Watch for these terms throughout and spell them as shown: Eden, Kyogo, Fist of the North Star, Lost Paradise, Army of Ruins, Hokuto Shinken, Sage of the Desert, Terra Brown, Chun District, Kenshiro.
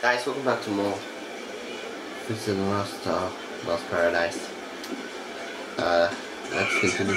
Guys, welcome back to more Fist of the North Star, Lost Paradise. Let's continue.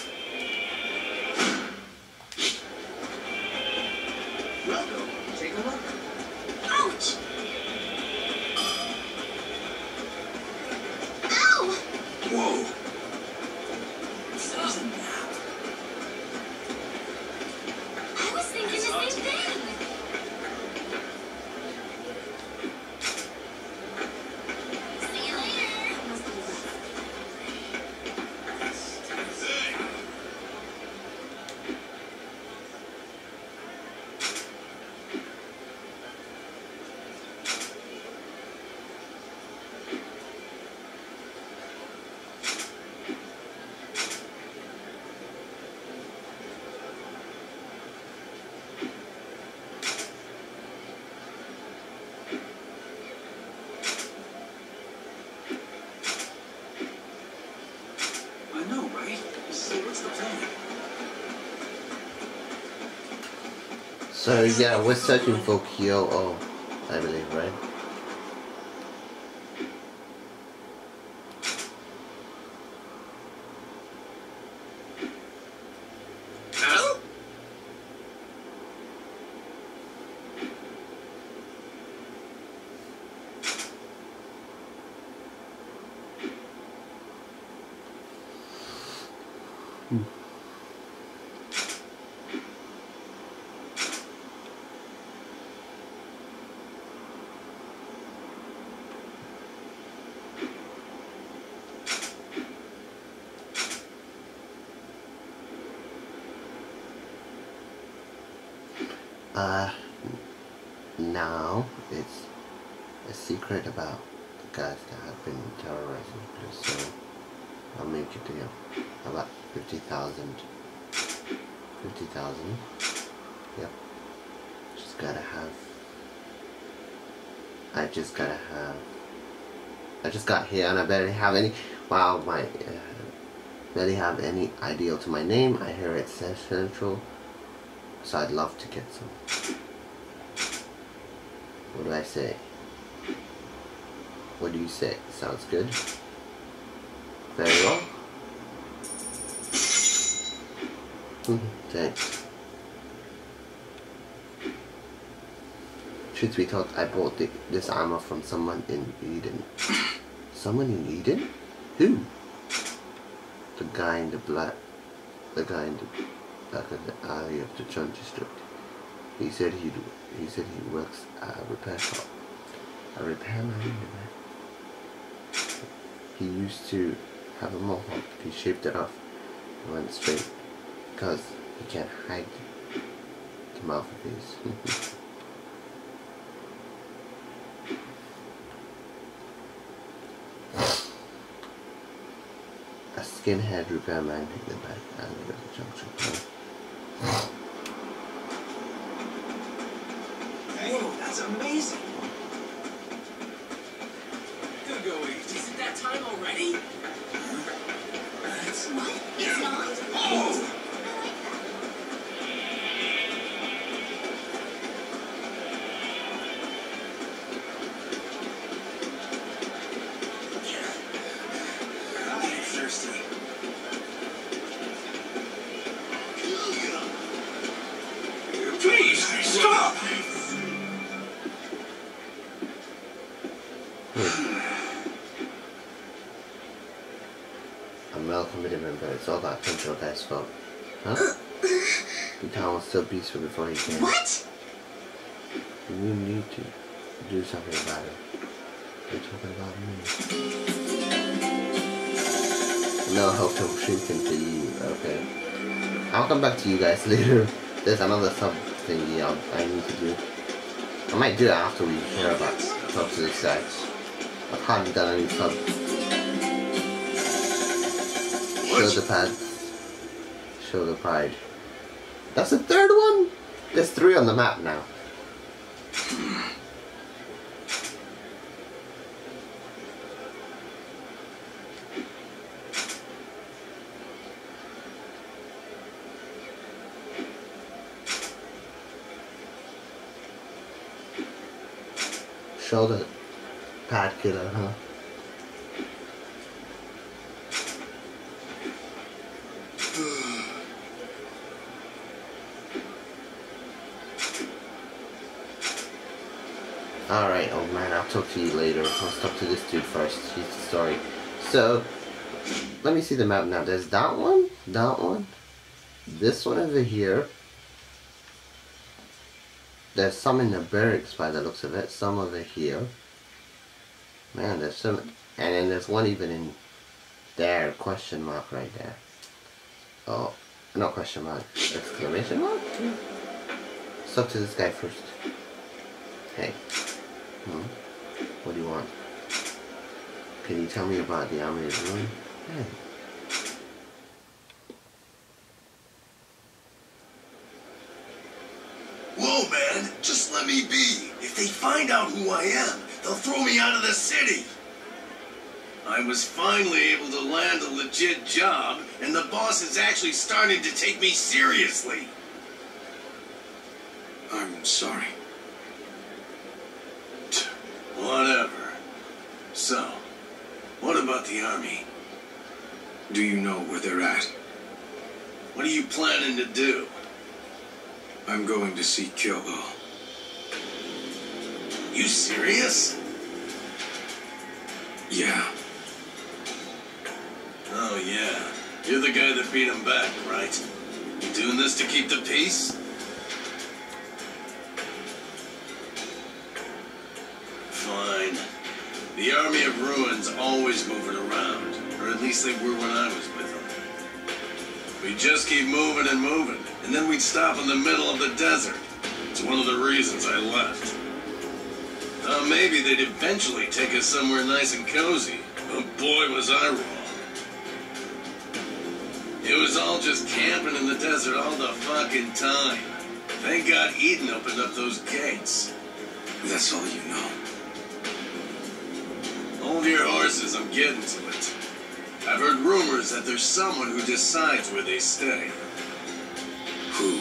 So yeah, we're searching for Kyogo, I believe, right? Now it's a secret about the guys that have been terrorizing me, so I'll make a deal. About 50,000. 50,000. Yep. I just got here and I barely have any. Wow, barely have any ideal to my name. I hear it's central. So I'd love to get some. What do I say? What do you say? Sounds good. Very well. Thanks. Truth be told, I bought this armor from someone in Eden. Someone in Eden? Who? The guy in the black. The guy in the back of the alley of the Chun District. He said he works at a repair shop. A repairman. He used to have a mohawk. He shaved it off and went straight because he can't hide the mouth of these. A skinhead repairman hit the back alley of the junction point. Whoa, that's amazing! Good going. Is it that time already? It's not. It's not. Oh! It's all that control that's fault. Huh? The town was still peaceful before he came. What? You need to do something about it. You're talking about me. No Hokuto Shinken to you. Okay. I'll come back to you guys later. There's another sub thingy I need to do. I might do it after we hear about subs and stats. I've hardly done any sub. Show the pads. Show the pride. That's the third one? There's three on the map now. Shoulder pad killer, huh? Alright, old man, I'll talk to you later. Let's talk to this dude first. He's the story. So, let me see the map now. There's that one, this one over here. There's some in the barracks by the looks of it, some over here. Man, there's some, and then there's one even in there, question mark right there. Oh, not question mark, exclamation mark? Yeah. Let's talk to this guy first. Hey, what do you want? Can you tell me about the Army of Ruins? Yeah. Whoa, man! Just let me be! If they find out who I am, they'll throw me out of the city! I was finally able to land a legit job, and the boss is actually starting to take me seriously! I'm sorry. Whatever. So, what about the army? Do you know where they're at? What are you planning to do? I'm going to see Kyogo. You serious? Yeah. Oh, yeah. You're the guy that beat him back, right? You doing this to keep the peace? Fine. The Army of Ruins always moving around. Or at least they were when I was with them. We just keep moving and moving. And then we'd stop in the middle of the desert. It's one of the reasons I left. Thought maybe they'd eventually take us somewhere nice and cozy. But boy, was I wrong. It was all just camping in the desert all the fucking time. Thank God Eden opened up those gates. That's all you know. Hold your horses, I'm getting to it. I've heard rumors that there's someone who decides where they stay. Who?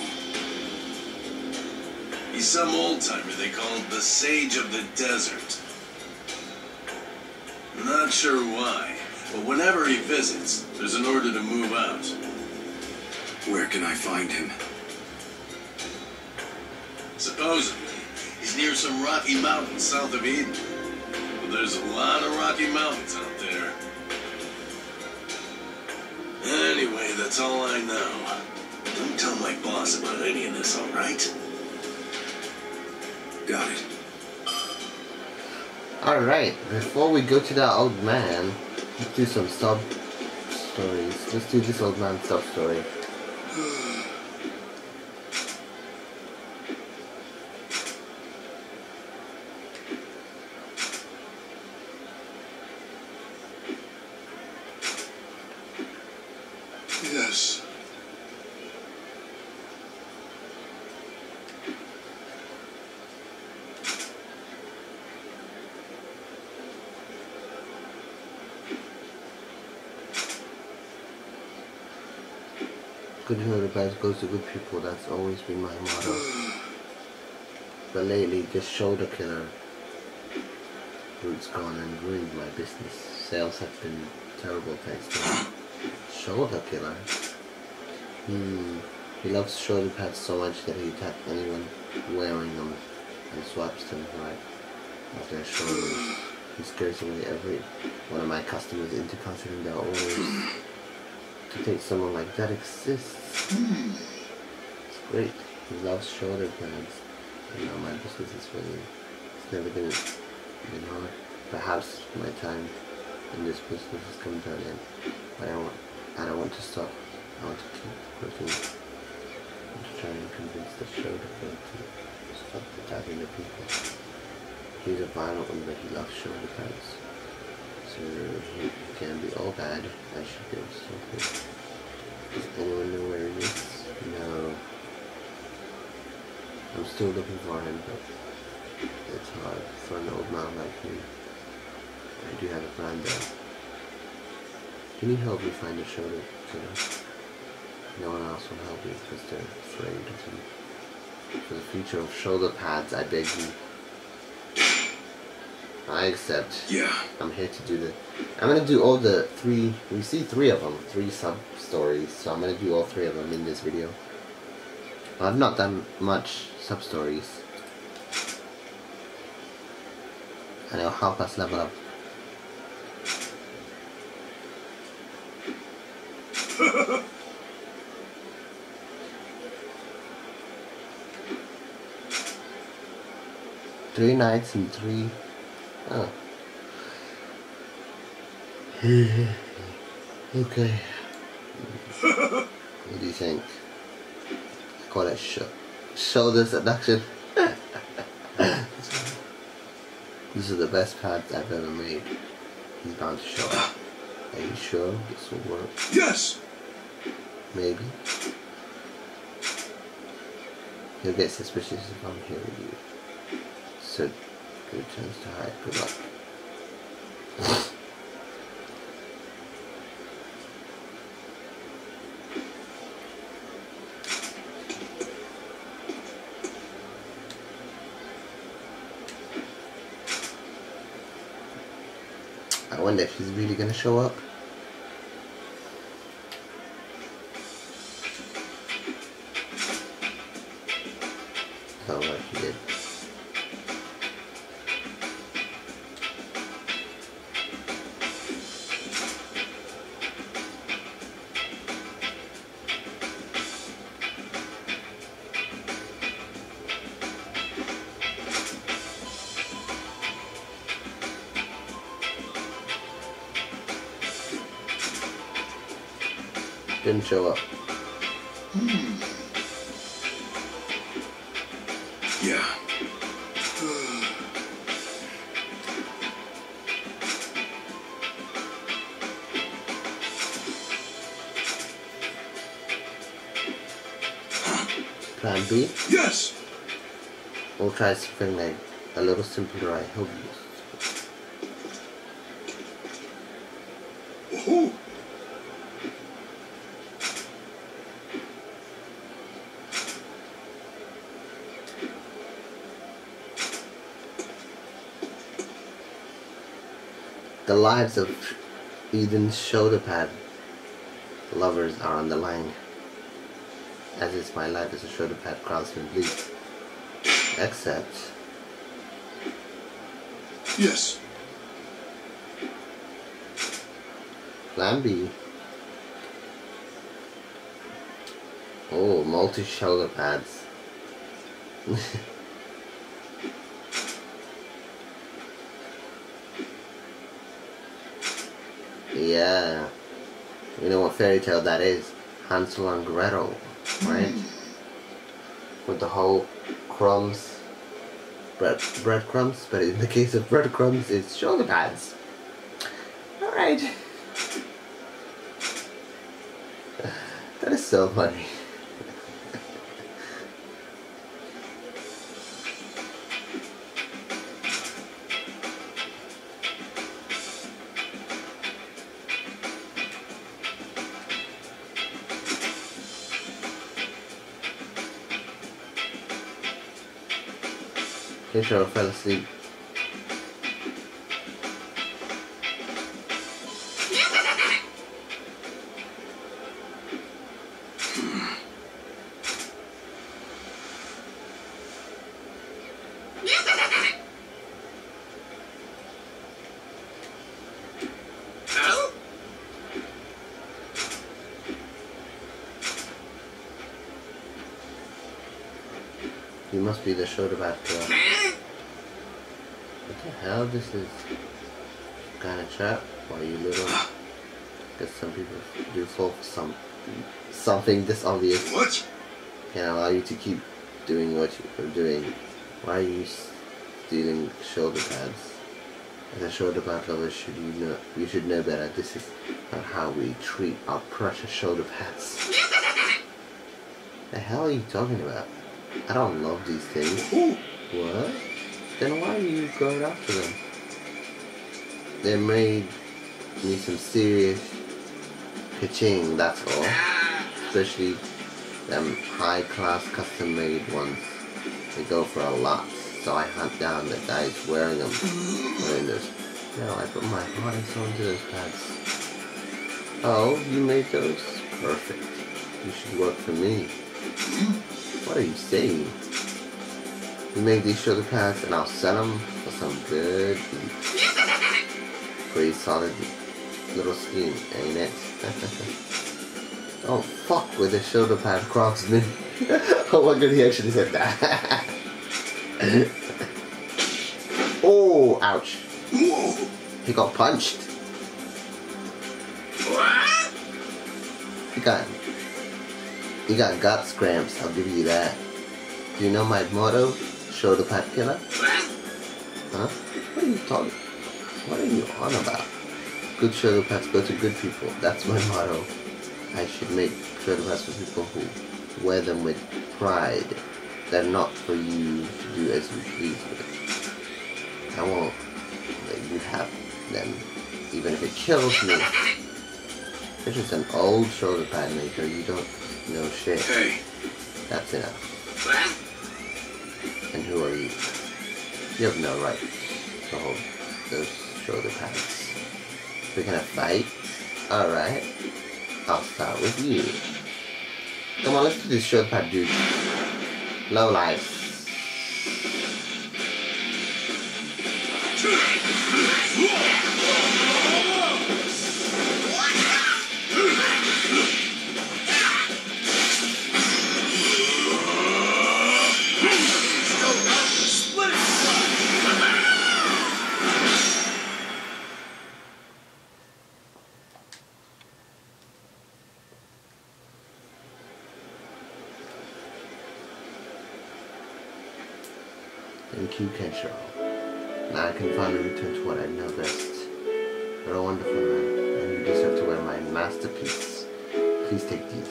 He's some old-timer they call him the Sage of the Desert. I'm not sure why, but whenever he visits, there's an order to move out. Where can I find him? Supposedly, he's near some rocky mountains south of Eden. But there's a lot of rocky mountains out there. Anyway, that's all I know. Don't tell my boss about any of this, alright? Got it. Alright, before we go to that old man, let's do some sub stories. Let's do this old man's sub story. Yes. Good who advice goes to good people, that's always been my motto. But lately, this shoulder killer route's gone and ruined my business. Sales have been terrible thanks to him. Shoulder killer? He loves shoulder pads so much that he attacks anyone wearing them and swaps them right off their shoulders. He scares away every one of my customers into considering they're always. To think someone like that exists. It's great. He loves shoulder pads. And now my just because it's really, it's never gonna, you know, perhaps my time in this business has come to an end. But I don't want to stop. I want to keep working. I want to try and convince the show to stop attacking the people. He's a violent one, but he loves shoulder pads. So he can be all bad. I should be able to stop him. Does anyone know where he is? No. I'm still looking for him, but it's hard for an old man like me. I do have a plan though. Can you help me find a shoulder? No one else will help you because they're afraid of him. For the future of shoulder pads, I beg you. I accept. Yeah. I'm here to do the... I'm going to do all the three... We see three of them. Three sub-stories. So I'm going to do all three of them in this video. Well, I've not done much sub-stories. And it'll help us level up. Three nights and three... Oh. Okay. What do you think? I call it shoulder seduction. These are the best pads I've ever made. He's bound to show up. Are you sure this will work? Yes! Maybe. He'll get suspicious if I'm here with you. So... Good chance to hide. Good luck. I wonder if he's really gonna show up. Sounds like he did. Didn't show up. Yeah. Plan B? Yes. We'll try something like a little simpler. I hope. Ooh. The lives of Eden's shoulder pad lovers are on the line. As is my life as a shoulder pad craftsman, please. Except. Yes. Plan B. Oh, multi shoulder pads. Yeah, you know what fairy tale that is? Hansel and Gretel, right? With the whole crumbs, breadcrumbs, but in the case of breadcrumbs, it's shoulder pads. All right, that is so funny. Kenshiro fell asleep. He You must be the Shodobacter. What the hell? This is kind of trap. Why you little? Because some people do fall for something this obvious. What? Can allow you to keep doing what you're doing. Why are you stealing shoulder pads? As a shoulder pad lover, you should know better. This is not how we treat our precious shoulder pads. The hell are you talking about? I don't love these things. Ooh. What? Then why are you going after them? They made me some serious ka-ching, that's all. Especially them high-class custom-made ones. They go for a lot, so I hunt down the guys wearing them. Wearing those. No, I put my heart and soul into those pads. Oh, you made those? Perfect. You should work for me. What are you saying? You make these shoulder pads and I'll sell them for some good deed. Pretty solid little scheme, ain't it? Don't fuck with the shoulder pad craftsman. Oh my god, he actually said that. Oh, ouch. He got punched. You got gut scramps, I'll give you that. Do you know my motto? Shoulder pad killer? Huh? What are you on about? Good shoulder pads go to good people. That's my motto. I should make shoulder pads for people who wear them with pride. They're not for you to do as you please with. I won't let you have them, even if it kills me. This is an old shoulder pad maker, you don't know shit. Hey. That's enough. And who are you? You have no right to hold those shoulder pads. We're gonna fight? Alright. I'll start with you. Come on, let's do this shoulder pad, dude. Low life. Thank you, Kenshiro. Now I can finally return to what I know best. You're a wonderful man, and you deserve to wear my masterpiece. Please take these.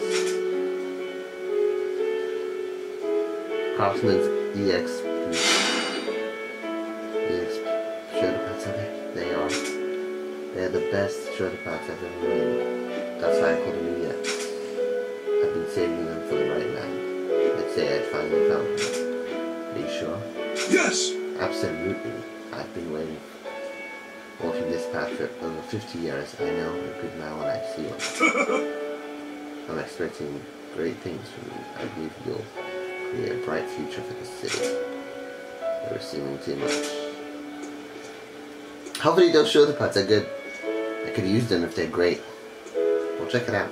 Craftsman's EX, please. EX shoulder pads, okay? They are. They're the best shoulder pads I've ever made. That's why I call them EX. I've been saving them for the right man. Let's say I finally found him. Are you sure? Yes! Absolutely. I've been walking this path for over 50 years. I know a good man when I see one. I'm expecting great things from you. I believe you'll create a bright future for the city. You're receiving too much. Hopefully those shoulder pads are good. I could use them if they're great. Well, check it out.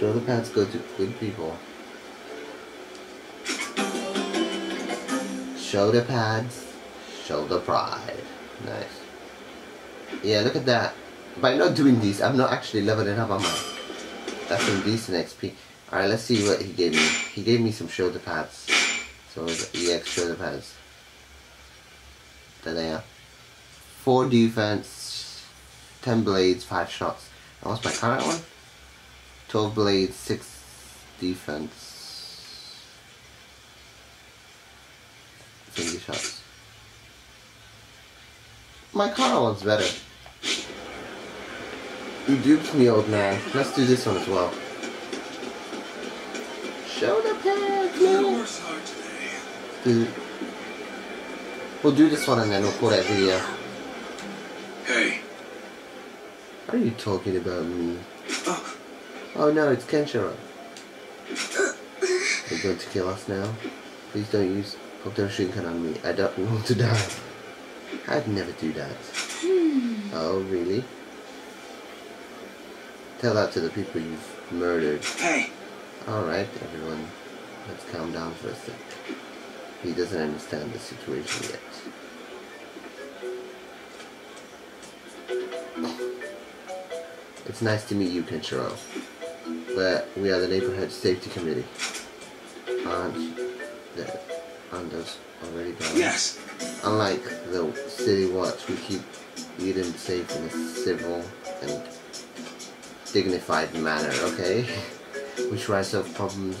Shoulder pads go to good people. Shoulder pads, shoulder pride. Nice. Yeah, look at that. By not doing these, I'm not actually leveling up, am I? That's some decent XP. Alright, let's see what he gave me. He gave me some shoulder pads. So the EX shoulder pads. There they are. 4 defense, 10 blades, 5 shots. And what's my current one? 12 blades, 6 defense. Finger shots. My car one's better. You duped me, old man. Let's do this one as well. Shoulder pads, man. We'll do this one and then we'll call that video. Hey. What are you talking about me? Oh no, it's Kenshiro. They're going to kill us now. Please don't use Hokuto Shinken on me. I don't want to die. I'd never do that. Oh, really? Tell that to the people you've murdered. Hey. Alright, everyone. Let's calm down for a sec. He doesn't understand the situation yet. It's nice to meet you, Kenshiro. We are the neighborhood safety committee. Aren't those already gone? Yes! Unlike the city watch, we keep Eden safe in a civil and dignified manner, okay? We try to solve problems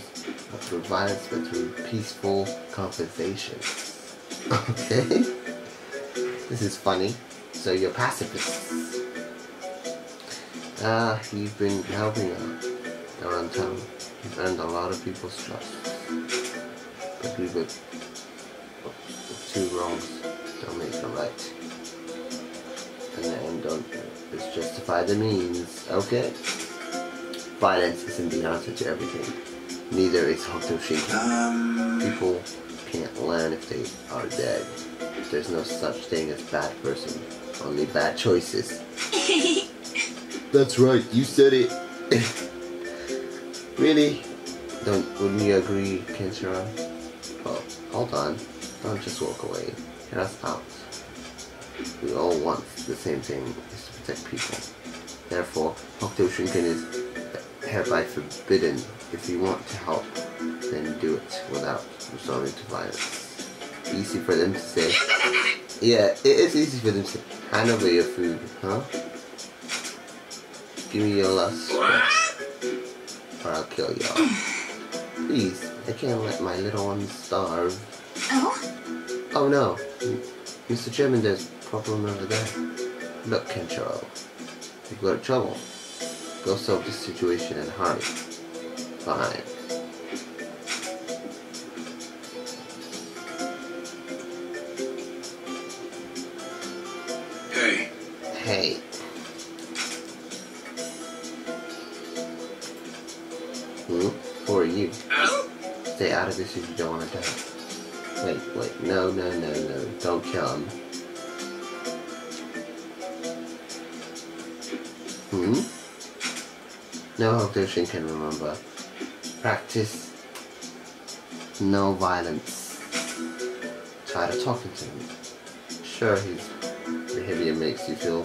not through violence, but through peaceful conversations. Okay? This is funny. So you're pacifists. You've been helping out around town. You've earned a lot of people's trust. But we would... two wrongs don't make a right. And the end don't... It's justify the means, okay? Violence isn't the answer to everything. Neither is Hokuto Shinken. People can't learn if they are dead. There's no such thing as bad person. Only bad choices. That's right, you said it. Really? Wouldn't you agree, Kenshiro? Well, hold on. Don't just walk away. Hear us out. We all want the same thing, is to protect people. Therefore, Hokuto Shinken is hereby forbidden. If you want to help, then do it without resorting to violence. Easy for them to say. Yeah, it is easy for them to say, hand over your food, huh? Give me your last or I'll kill y'all. Please, I can't let my little ones starve. Oh? Oh no. Mr. Chairman, there's a problem over there. Look, Kenshiro. You've got trouble. Go solve this situation and hurry. Fine. Hey. Hey. Who are you? Stay out of this if you don't want to die. Wait, no, don't kill him. No Hokuto Shinken, remember. Practice no violence. Try to talk to him. Sure, his behavior makes you feel...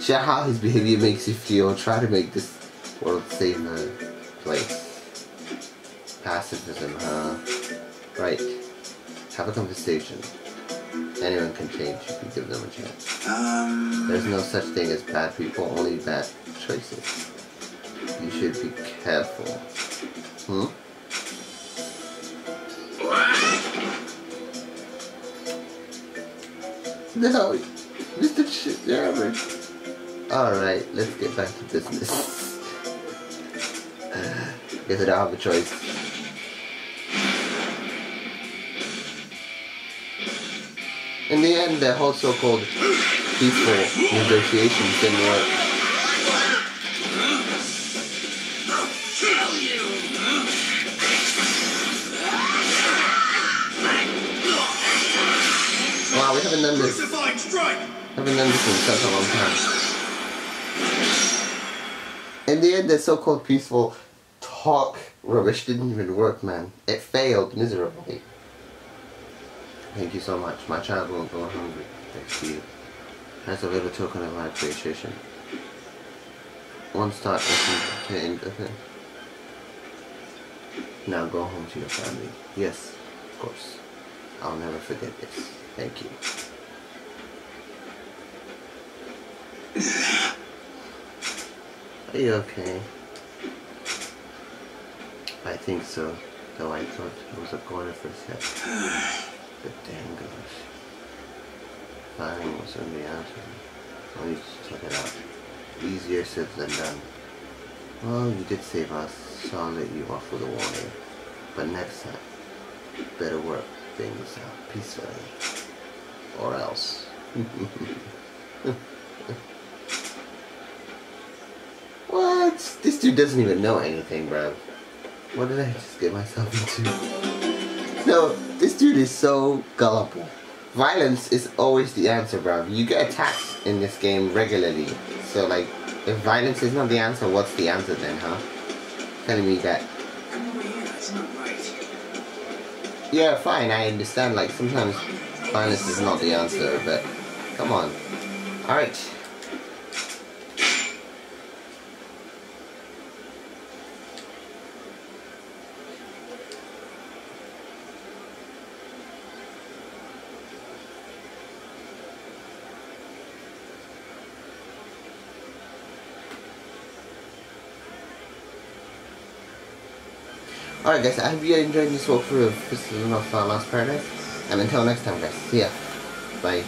Sure how his behavior makes you feel, try to make this world safer place. Pacifism, huh? Right. Have a conversation. Anyone can change if you give them a chance. There's no such thing as bad people, only bad choices. You should be careful. No! Mr. Chairman! Alright, let's get back to business. Guess I don't have a choice. In the end, the whole so-called peaceful negotiations didn't work. Wow, we haven't done this. In such a long time. In the end, the so-called peaceful talk rubbish didn't even work, man. It failed miserably. Thank you so much. My child won't go hungry. Thanks to you. As a little token of my appreciation. One start to end the thing. Now go home to your family. Yes, of course. I'll never forget this. Thank you. Are you okay? I think so. Though I thought it was a corner for a second. The dangerous. Firing was on the outside. I'll need to check it out. Easier said than done. Well, you did save us, so I'll let you off with a warning. But next time, better work things out peacefully. Or else. What? This dude doesn't even know anything, bro. What did I just get myself into? No, this dude is so gullible. Violence is always the answer, bruv. You get attacked in this game regularly. So, like, if violence is not the answer, what's the answer then, huh? Telling me that Yeah, fine, I understand, like, sometimes kindness is not the answer, but come on. Alright. Alright guys, I hope you enjoyed this walkthrough of Fist of the North Star Lost Paradise, and until next time guys, see ya, bye.